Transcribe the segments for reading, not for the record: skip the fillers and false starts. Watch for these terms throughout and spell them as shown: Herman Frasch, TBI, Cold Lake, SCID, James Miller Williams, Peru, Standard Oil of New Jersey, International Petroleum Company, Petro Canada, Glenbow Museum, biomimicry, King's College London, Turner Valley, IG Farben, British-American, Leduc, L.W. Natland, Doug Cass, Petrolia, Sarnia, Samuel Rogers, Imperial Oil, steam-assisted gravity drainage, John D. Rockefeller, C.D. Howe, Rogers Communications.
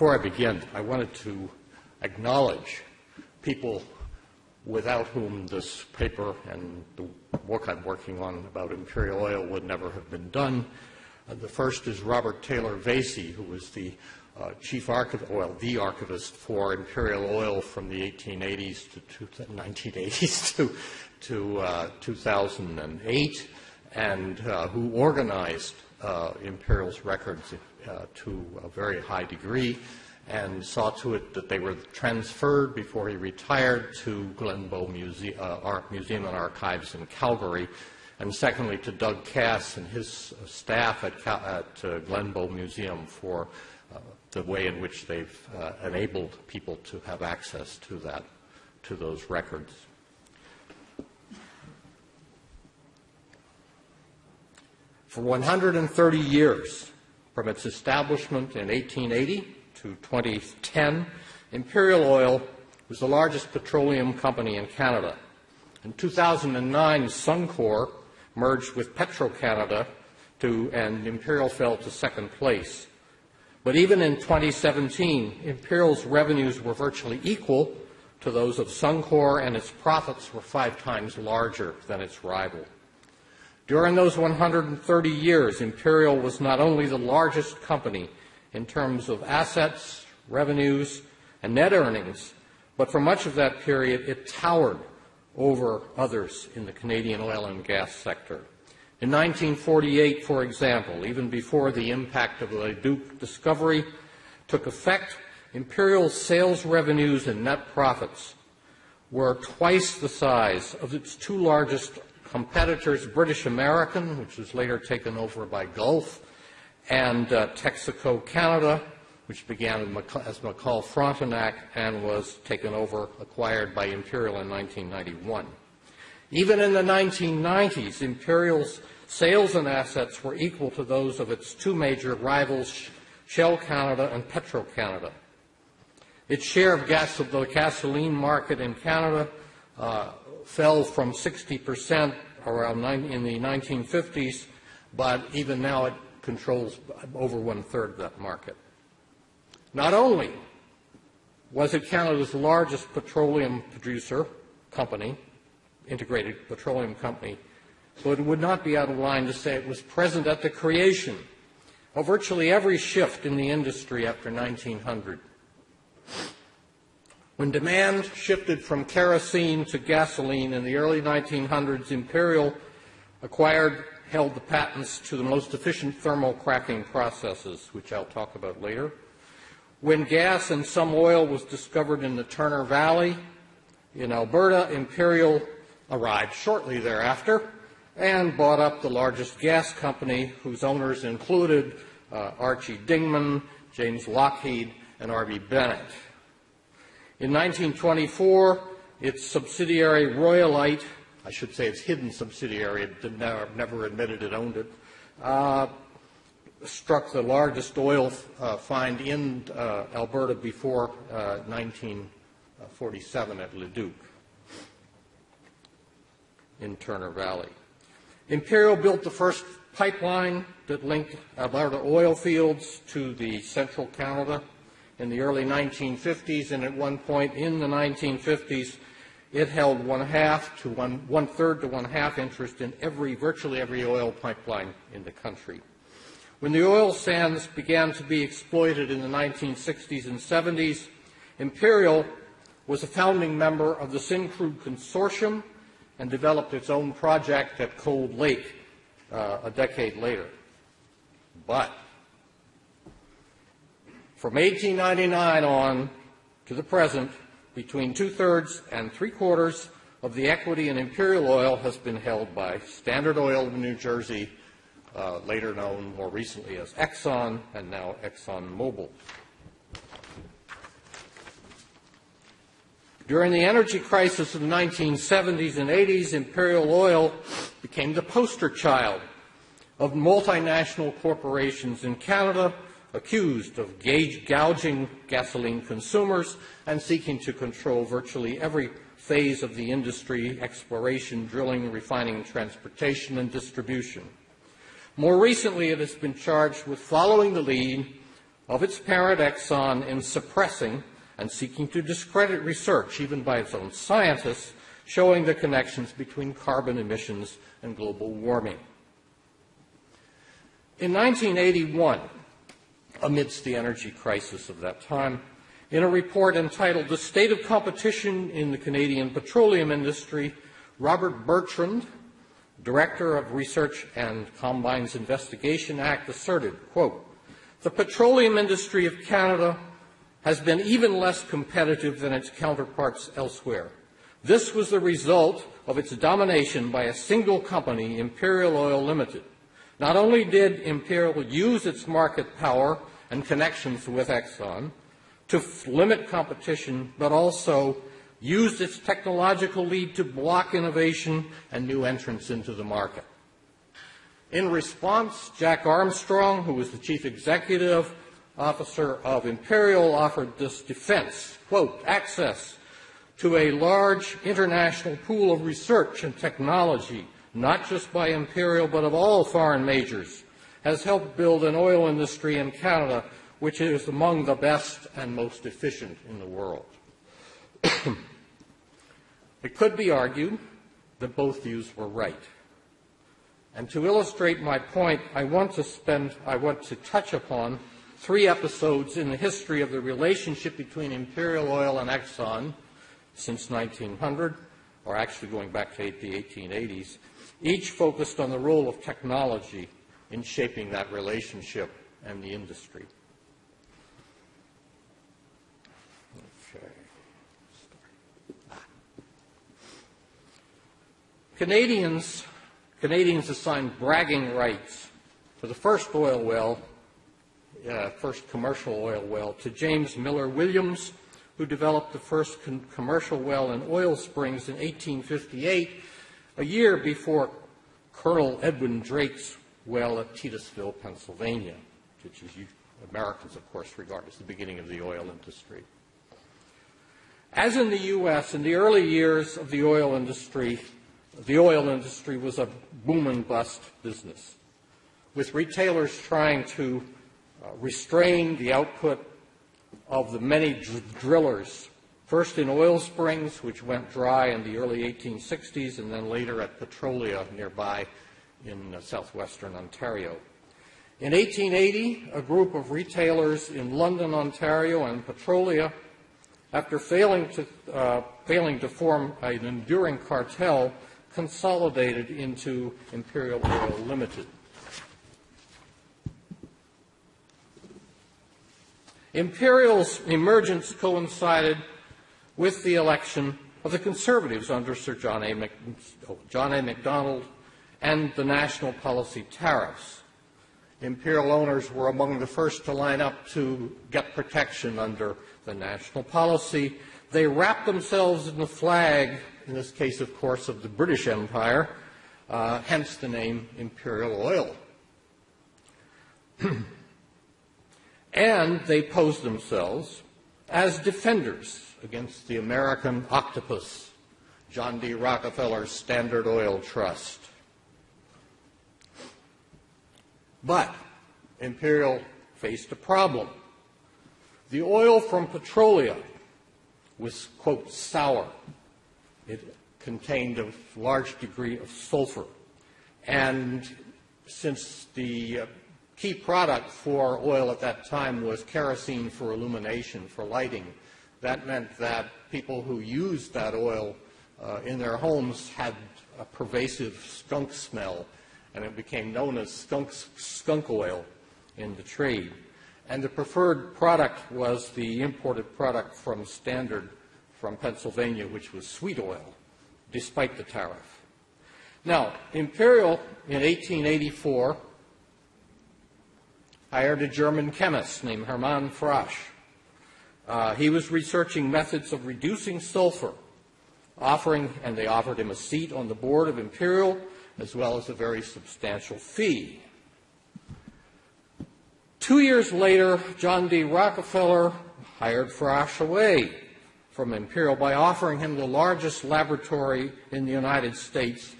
Before I begin, I wanted to acknowledge people without whom this paper and the work I'm working on about Imperial Oil would never have been done. The first is Robert Taylor Vasey, who was the archivist for Imperial Oil from the 1880s to 1980s to 2008, and who organized Imperial's records to a very high degree, and saw to it that they were transferred before he retired to Glenbow Museum and Archives in Calgary, and secondly to Doug Cass and his staff at Glenbow Museum for the way in which they've enabled people to have access to that, to those records. For 130 years, from its establishment in 1880 to 2010, Imperial Oil was the largest petroleum company in Canada. In 2009, Suncor merged with Petro Canada, and Imperial fell to second place. But even in 2017, Imperial's revenues were virtually equal to those of Suncor, and its profits were 5 times larger than its rival. During those 130 years, Imperial was not only the largest company in terms of assets, revenues, and net earnings, but for much of that period, it towered over others in the Canadian oil and gas sector. In 1948, for example, even before the impact of the Leduc discovery took effect, Imperial's sales revenues and net profits were twice the size of its two largest competitors, British-American, which was later taken over by Gulf, and Texaco Canada, which began as McCall Frontenac and was acquired by Imperial in 1991. Even in the 1990s, Imperial's sales and assets were equal to those of its two major rivals, Shell Canada and Petro Canada. Its share of the gasoline market in Canada fell from 60% around in the 1950s, but even now it controls over 1/3 of that market. Not only was it Canada's largest petroleum producer company, integrated petroleum company, so it would not be out of line to say it was present at the creation of virtually every shift in the industry after 1900. When demand shifted from kerosene to gasoline in the early 1900s, Imperial held the patents to the most efficient thermal cracking processes, which I'll talk about later. When gas and some oil was discovered in the Turner Valley in Alberta, Imperial arrived shortly thereafter and bought up the largest gas company, whose owners included Archie Dingman, James Lockheed, and R.B. Bennett. In 1924, its subsidiary Royalite, I should say its hidden subsidiary, it never admitted it owned it, struck the largest oil find in Alberta before 1947 at Leduc in Turner Valley. Imperial built the first pipeline that linked Alberta oil fields to the central Canada in the early 1950s, and at one point in the 1950s, it held 1/3 to 1/2 interest in virtually every oil pipeline in the country. When the oil sands began to be exploited in the 1960s and 70s, Imperial was a founding member of the Syncrude Consortium and developed its own project at Cold Lake a decade later. But from 1899 on to the present, between 2/3 and 3/4 of the equity in Imperial Oil has been held by Standard Oil of New Jersey, later known more recently as Exxon, and now ExxonMobil. During the energy crisis of the 1970s and 80s, Imperial Oil became the poster child of multinational corporations in Canada accused of gouging gasoline consumers and seeking to control virtually every phase of the industry: exploration, drilling, refining, transportation, and distribution. More recently, it has been charged with following the lead of its parent Exxon in suppressing and seeking to discredit research, even by its own scientists, showing the connections between carbon emissions and global warming. In 1981, amidst the energy crisis of that time, in a report entitled The State of Competition in the Canadian Petroleum Industry, Robert Bertrand, Director of Research and Combines Investigation Act, asserted, quote, "The petroleum industry of Canada has been even less competitive than its counterparts elsewhere. This was the result of its domination by a single company, Imperial Oil Limited. Not only did Imperial use its market power and connections with Exxon to limit competition, but also used its technological lead to block innovation and new entrants into the market." In response, Jack Armstrong, who was the chief executive officer of Imperial, offered this defense, quote, "Access to a large international pool of research and technology, not just by Imperial but of all foreign majors, has helped build an oil industry in Canada which is among the best and most efficient in the world." It could be argued that both views were right. And to illustrate my point, I want to touch upon three episodes in the history of the relationship between Imperial Oil and Exxon since 1900, or actually going back to the 1880s, each focused on the role of technology in shaping that relationship and the industry. Canadians assigned bragging rights to the first oil well, first commercial oil well, to James Miller Williams, who developed the first commercial well in Oil Springs in 1858, a year before Colonel Edwin Drake's well at Titusville, Pennsylvania, which Americans, of course, regard as the beginning of the oil industry. As in the U.S., in the early years of the oil industry was a boom and bust business, with retailers trying to restrain the output of the many drillers, first in Oil Springs, which went dry in the early 1860s, and then later at Petrolia nearby in southwestern Ontario. In 1880, a group of retailers in London, Ontario, and Petrolia, after failing to form an enduring cartel, consolidated into Imperial Oil Limited. Imperial's emergence coincided with the election of the Conservatives under Sir John A. Macdonald and the national policy tariffs. Imperial owners were among the first to line up to get protection under the national policy. They wrapped themselves in the flag, in this case, of course, of the British Empire, hence the name Imperial Oil. And they posed themselves as defenders against the American octopus, John D. Rockefeller's Standard Oil Trust. But Imperial faced a problem. The oil from Petrolia was, quote, sour. It contained a large degree of sulfur. And since the key product for oil at that time was kerosene for illumination, for lighting. That meant that people who used that oil in their homes had a pervasive skunk smell, and it became known as skunk oil in the trade. And the preferred product was the imported product from Standard from Pennsylvania, which was sweet oil, despite the tariff. Now, Imperial in 1884 hired a German chemist named Herman Frasch. He was researching methods of reducing sulfur, and they offered him a seat on the board of Imperial, as well as a very substantial fee. 2 years later, John D. Rockefeller hired Frasch away from Imperial by offering him the largest laboratory in the United States,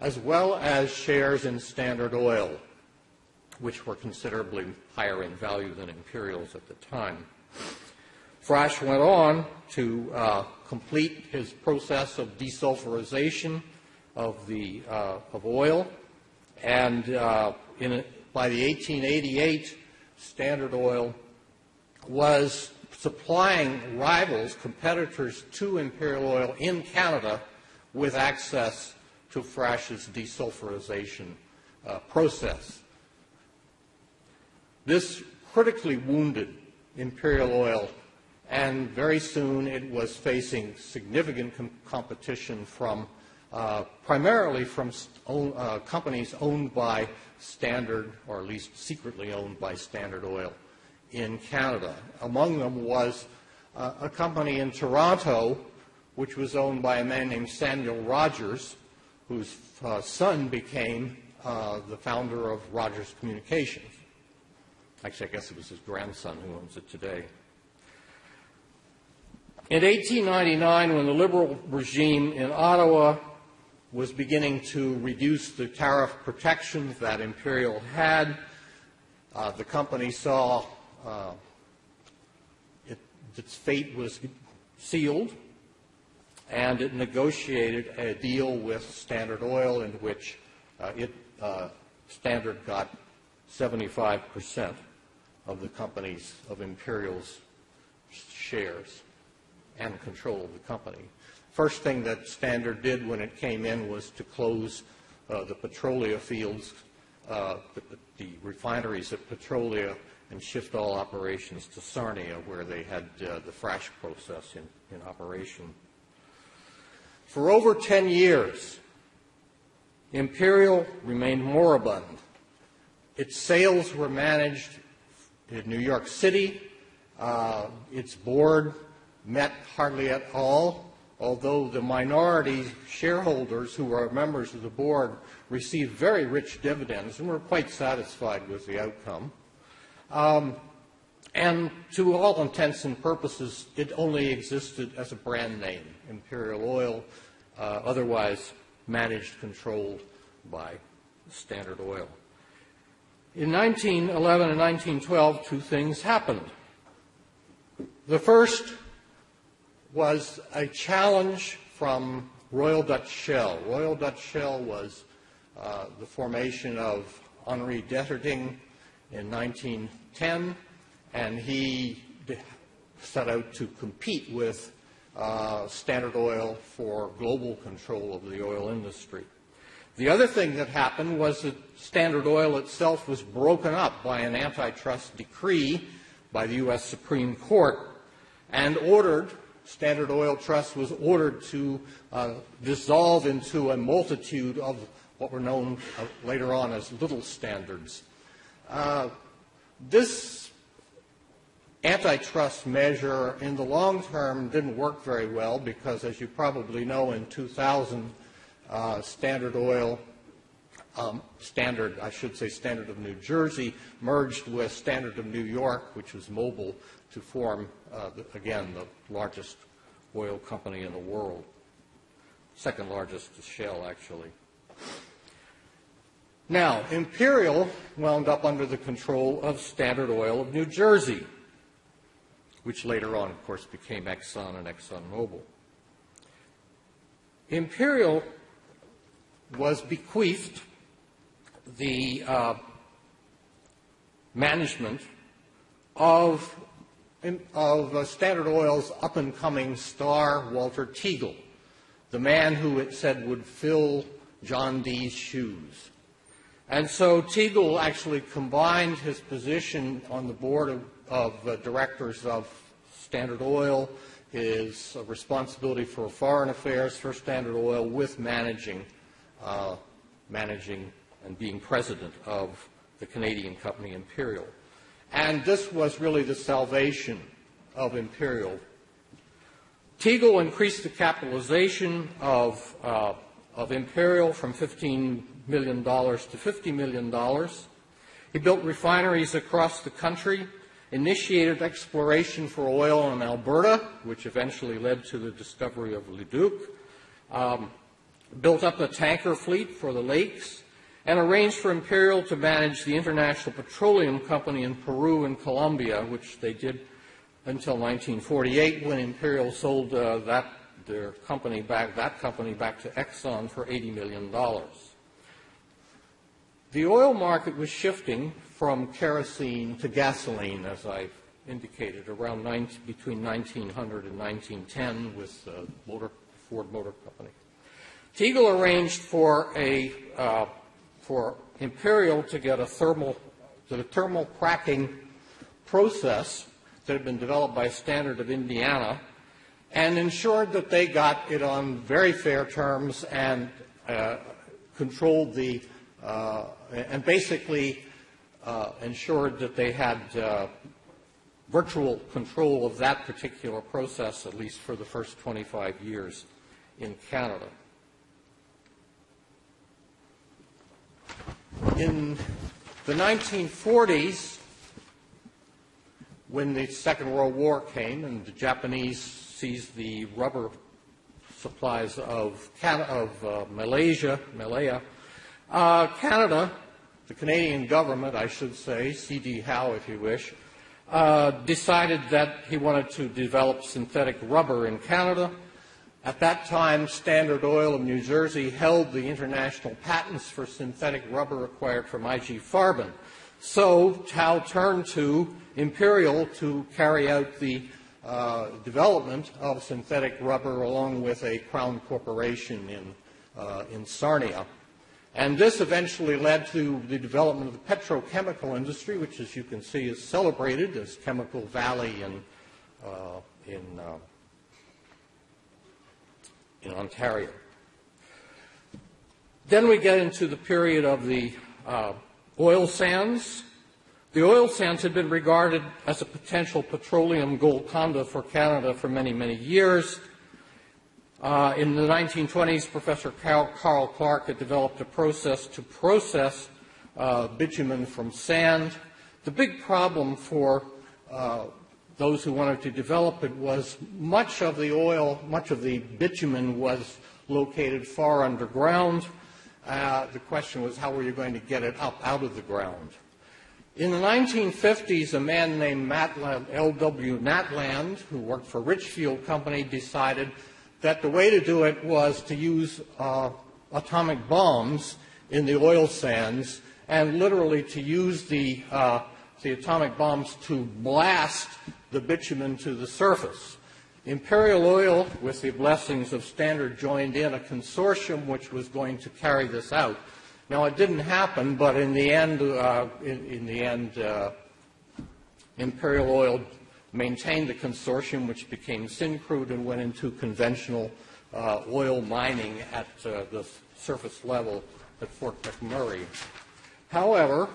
as well as shares in Standard Oil. which were considerably higher in value than Imperials at the time. Frasch went on to complete his process of desulfurization of oil, and by the 1888, Standard Oil was supplying rivals, competitors to Imperial Oil in Canada with access to Frasch's desulfurization process. This critically wounded Imperial Oil, and very soon it was facing significant competition from primarily from companies owned by Standard, or at least secretly owned by Standard Oil in Canada. Among them was a company in Toronto which was owned by a man named Samuel Rogers, whose son became the founder of Rogers Communications. Actually, I guess it was his grandson who owns it today. In 1899, when the Liberal regime in Ottawa was beginning to reduce the tariff protections that Imperial had, the company saw its fate was sealed, and it negotiated a deal with Standard Oil in which Standard got 75% of the company's, of Imperial's shares and control of the company. First thing that Standard did when it came in was to close the Petrolia fields, the refineries at Petrolia, and shift all operations to Sarnia, where they had the Frasch process in operation. For over 10 years, Imperial remained moribund. Its sales were managed in New York City. Its board met hardly at all, although the minority shareholders who were members of the board received very rich dividends and were quite satisfied with the outcome. And to all intents and purposes, it only existed as a brand name, Imperial Oil, otherwise managed, controlled by Standard Oil. In 1911 and 1912, two things happened. The first was a challenge from Royal Dutch Shell. Royal Dutch Shell was the formation of Henri Detterding in 1910, and he set out to compete with Standard Oil for global control of the oil industry. The other thing that happened was that Standard Oil itself was broken up by an antitrust decree by the U.S. Supreme Court, and ordered Standard Oil Trust was ordered to dissolve into a multitude of what were known later on as little standards. This antitrust measure in the long term didn't work very well because, as you probably know, in 2000, Standard Oil, Standard of New Jersey merged with Standard of New York, which was Mobil, to form, again, the largest oil company in the world. Second largest to Shell, actually. Now, Imperial wound up under the control of Standard Oil of New Jersey, which later on, of course, became Exxon and ExxonMobil. Imperial was bequeathed the management of Standard Oil's up-and-coming star, Walter Teagle, the man who it said would fill John Dee's shoes. And so Teagle actually combined his position on the board of directors of Standard Oil, his responsibility for foreign affairs for Standard Oil, with managing and being president of the Canadian company Imperial. And this was really the salvation of Imperial. Teagle increased the capitalization of Imperial from $15 million to $50 million. He built refineries across the country, initiated exploration for oil in Alberta, which eventually led to the discovery of Leduc, built up a tanker fleet for the lakes, and arranged for Imperial to manage the International Petroleum Company in Peru and Colombia, which they did until 1948, when Imperial sold that company back to Exxon for $80 million. The oil market was shifting from kerosene to gasoline, as I indicated, around between 1900 and 1910 with Ford Motor Company. Teagle arranged for Imperial to get the thermal cracking process that had been developed by Standard of Indiana, and ensured that they got it on very fair terms and controlled the and basically ensured that they had virtual control of that particular process, at least for the first 25 years in Canada. In the 1940s, when the Second World War came and the Japanese seized the rubber supplies of Malaya, Canada, the Canadian government, I should say, C.D. Howe, if you wish, decided that he wanted to develop synthetic rubber in Canada. At that time, Standard Oil of New Jersey held the international patents for synthetic rubber acquired from IG Farben. So Howe turned to Imperial to carry out the development of synthetic rubber along with a crown corporation in Sarnia. And this eventually led to the development of the petrochemical industry, which, as you can see, is celebrated as Chemical Valley in Ontario. Then we get into the period of the oil sands. The oil sands had been regarded as a potential petroleum Golconda for Canada for many, many years. In the 1920s, Professor Carl Clark had developed a process to process bitumen from sand. The big problem for those who wanted to develop it was much of the oil, much of the bitumen was located far underground. The question was, how were you going to get it up out of the ground? In the 1950s, a man named L.W. Natland, who worked for Richfield Company, decided that the way to do it was to use atomic bombs in the oil sands, and literally to use the atomic bombs to blast the bitumen to the surface. Imperial Oil, with the blessings of Standard, joined in a consortium which was going to carry this out. Now, it didn't happen, but in the end, Imperial Oil maintained the consortium, which became Syncrude, and went into conventional oil mining at the surface level at Fort McMurray. However,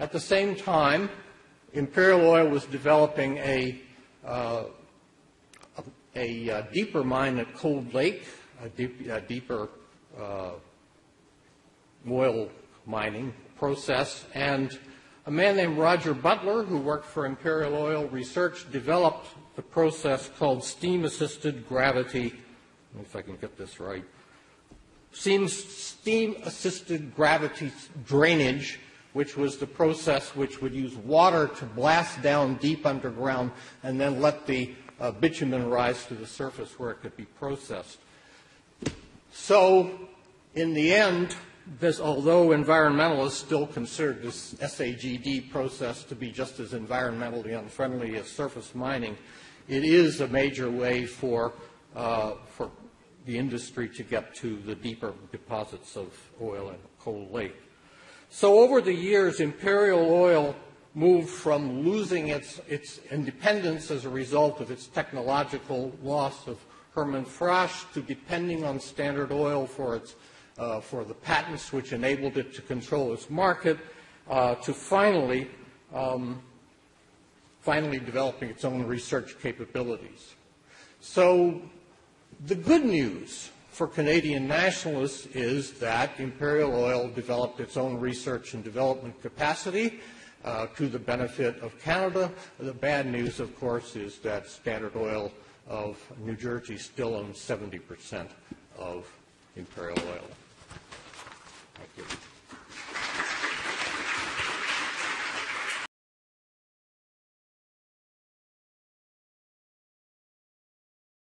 at the same time, Imperial Oil was developing a deeper mine at Cold Lake, a deeper oil mining process, and a man named Roger Butler, who worked for Imperial Oil Research, developed the process called steam-assisted gravity, if I can get this right, steam-assisted gravity drainage, which was the process which would use water to blast down deep underground and then let the bitumen rise to the surface where it could be processed. So, in the end, this, although environmentalists still considered this SAGD process to be just as environmentally unfriendly as surface mining, it is a major way for the industry to get to the deeper deposits of oil in Cold Lake. So over the years, Imperial Oil moved from losing its independence as a result of its technological loss of Herman Frasch to depending on Standard Oil for the patents which enabled it to control its market, to finally developing its own research capabilities. So the good news for Canadian nationalists is that Imperial Oil developed its own research and development capacity to the benefit of Canada. The bad news, of course, is that Standard Oil of New Jersey still owns 70% of Imperial Oil. Thank you.